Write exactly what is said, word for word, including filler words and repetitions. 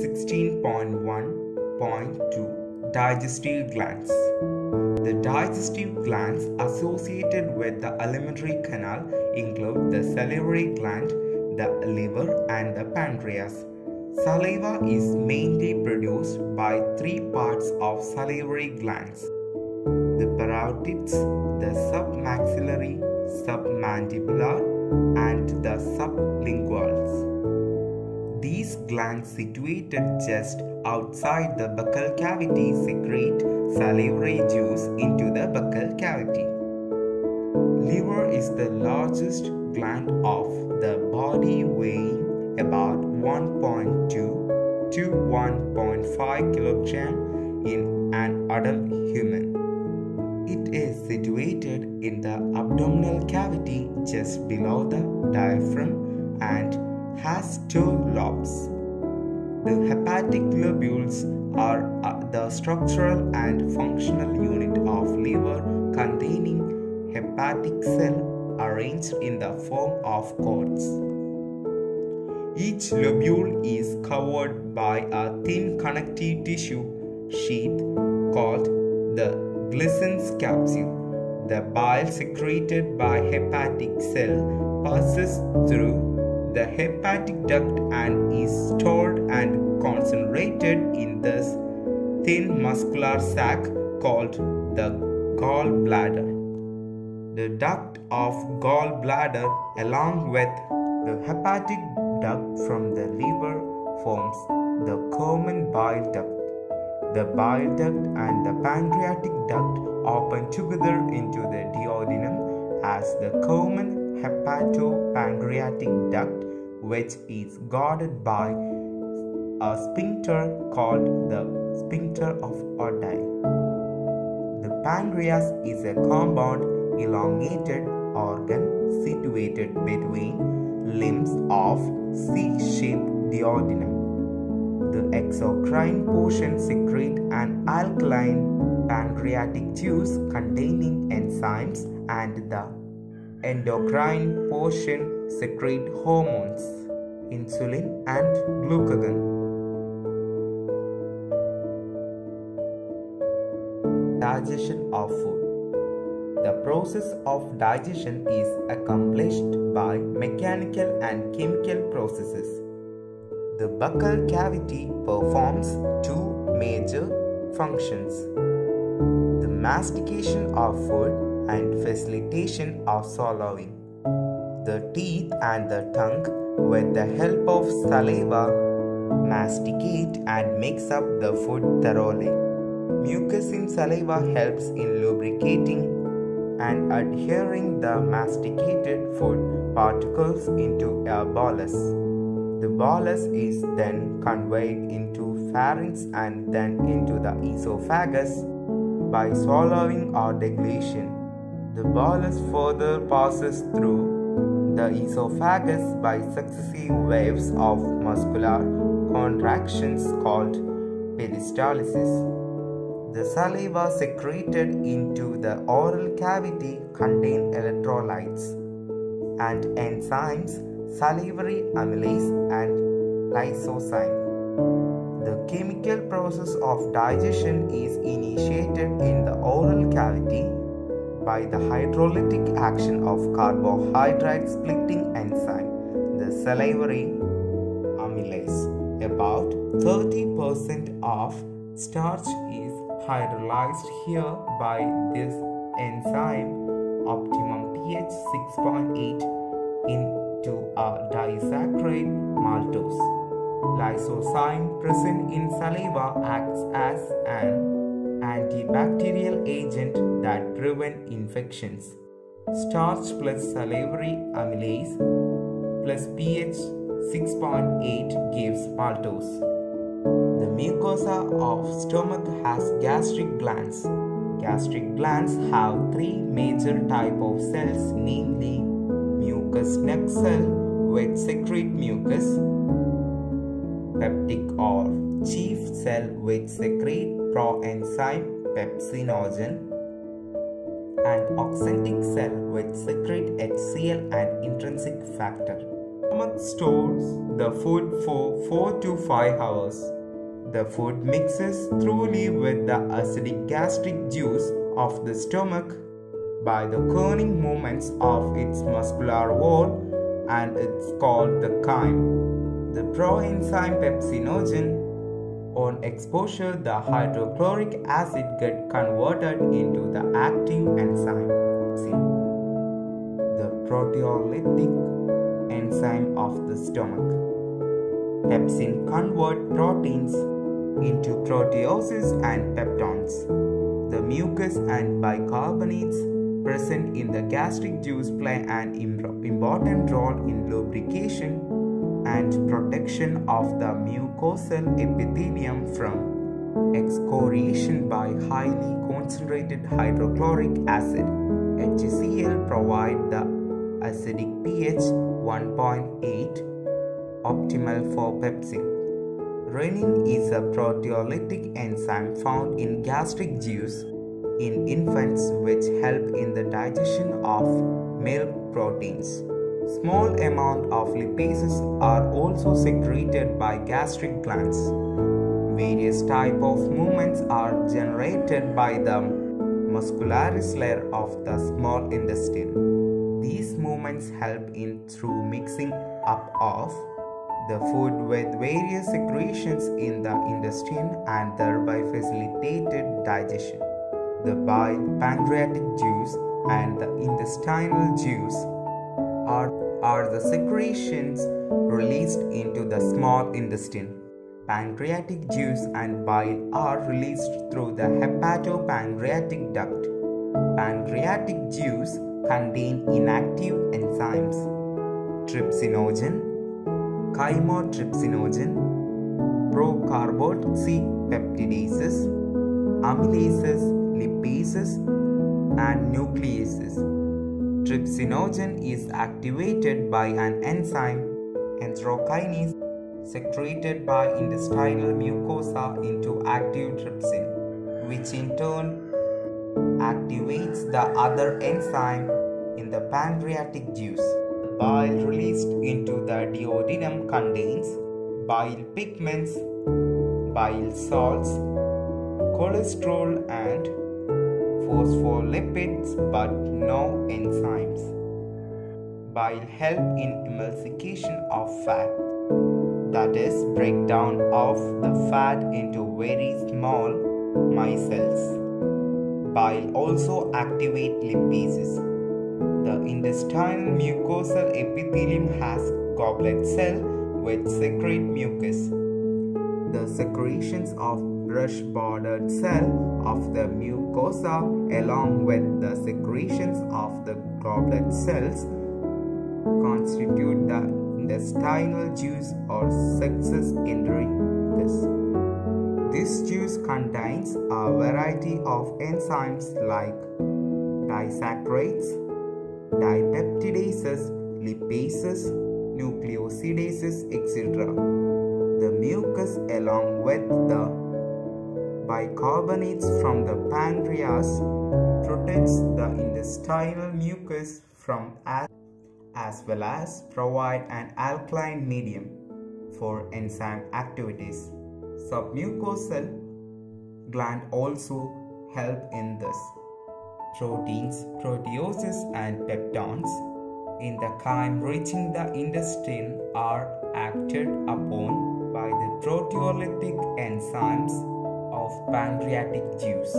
sixteen point one point two Digestive glands. The digestive glands associated with the alimentary canal include the salivary gland, the liver, and the pancreas. Saliva is mainly produced by three parts of salivary glands: the parotids, the submaxillary, submandibular, and the sublinguals. These glands situated just outside the buccal cavity secrete salivary juice into the buccal cavity. Liver is the largest gland of the body, weighing about one point two to one point five kilograms in an adult human. It is situated in the abdominal cavity just below the diaphragm and has two lobes. The hepatic lobules are the structural and functional unit of liver, containing hepatic cell arranged in the form of cords. Each lobule is covered by a thin connective tissue sheath called the Glisson's capsule. The bile secreted by hepatic cell passes through the hepatic duct and is stored and concentrated in this thin muscular sac called the gallbladder. The duct of gallbladder, along with the hepatic duct from the liver, forms the common bile duct. The bile duct and the pancreatic duct open together into the duodenum as the common hepatopancreatic duct, which is guarded by a sphincter called the sphincter of Oddi. The pancreas is a compound, elongated organ situated between limbs of C-shaped duodenum. The exocrine portion secretes an alkaline pancreatic juice containing enzymes, and the endocrine portion secretes hormones, insulin and glucagon. Digestion of food. The process of digestion is accomplished by mechanical and chemical processes. The buccal cavity performs two major functions: the mastication of food and facilitation of swallowing. The teeth and the tongue, with the help of saliva, masticate and mix up the food thoroughly. Mucus in saliva helps in lubricating and adhering the masticated food particles into a bolus. The bolus is then conveyed into pharynx and then into the esophagus by swallowing or deglutition. The bolus further passes through the esophagus by successive waves of muscular contractions called peristalsis. The saliva secreted into the oral cavity contains electrolytes and enzymes, salivary amylase and lysozyme. The chemical process of digestion is initiated in the oral cavity by the hydrolytic action of carbohydrate splitting enzyme, the salivary amylase. About thirty percent of starch is hydrolyzed here by this enzyme. Optimum pH six point eight in to a disaccharide maltose. Lysozyme present in saliva acts as an antibacterial agent that prevents infections. Starch plus salivary amylase plus pH six point eight gives maltose. The mucosa of stomach has gastric glands. Gastric glands have three major types of cells, namely mucus neck cell, which secrete mucus, peptic or chief cell, which secrete proenzyme pepsinogen, and oxyntic cell, which secrete H C L and intrinsic factor. stomach stores the food for four to five hours. The food mixes thoroughly with the acidic gastric juice of the stomach by the churning movements of its muscular wall, and it's called the chyme. The proenzyme pepsinogen, on exposure, the hydrochloric acid get converted into the active enzyme. The proteolytic enzyme of the stomach. Pepsin convert proteins into proteoses and peptons. The mucus and bicarbonates present in the gastric juice play an important role in lubrication and protection of the mucosal epithelium from excoriation by highly concentrated hydrochloric acid. H C l provide the acidic pH one point eight, optimal for pepsin. Renin is a proteolytic enzyme found in gastric juice in infants, which help in the digestion of milk proteins. Small amount of lipases are also secreted by gastric glands. Various type of movements are generated by the muscularis layer of the small intestine. These movements help in through mixing up of the food with various secretions in the intestine and thereby facilitated digestion. The bile, pancreatic juice and the intestinal juice Are, are the secretions released into the small intestine. Pancreatic juice and bile are released through the hepatopancreatic duct. Pancreatic juice contain inactive enzymes: trypsinogen, chymotrypsinogen, procarboxypeptidases, amylases, lipases, and nucleases. Trypsinogen is activated by an enzyme, enterokinase, secreted by intestinal mucosa into active trypsin, which in turn activates the other enzyme in the pancreatic juice. Bile released into the duodenum contains bile pigments, bile salts, cholesterol and phospholipids, but no enzymes. Bile help in emulsification of fat, that is breakdown of the fat into very small micelles. Bile also activate lipases. The intestinal mucosal epithelium has goblet cell which secrete mucus. The secretions of brush-bordered cell of the mucosa along with the secretions of the goblet cells constitute the intestinal juice or succus entericus. This juice contains a variety of enzymes like disaccharides, dipeptidases, lipases, nucleosidases, et cetera. The mucus along with the bicarbonates from the pancreas protects the intestinal mucus from acid as well as provide an alkaline medium for enzyme activities. Submucosal gland also help in this. Proteins, proteoses and peptons in the chyme reaching the intestine are acted upon by the proteolytic enzymes of pancreatic juice.